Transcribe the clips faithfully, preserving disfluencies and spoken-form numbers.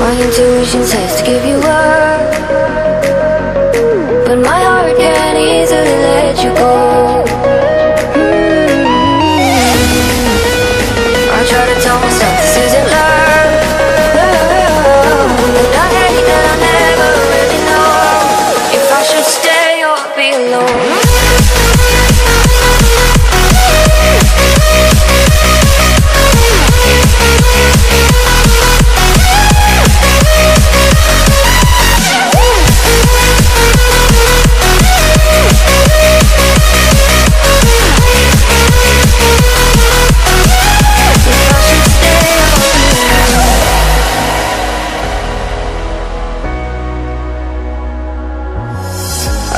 My intuition says to give you up, but my heart can't easily let you go. Mm-hmm. I try to tell myself this isn't love, but I hate that I never really know if I should stay or be alone.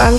I'm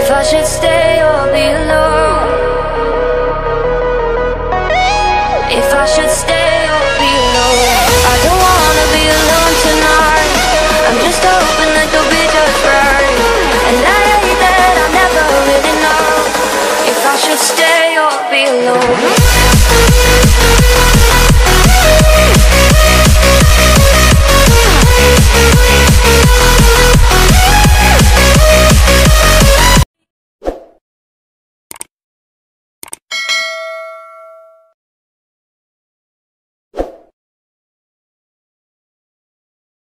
If I should stay or be alone. If I should stay or be alone. I don't wanna be alone. I'm just hoping that you'll be just right, and I hate that I never really know if I should stay or be alone.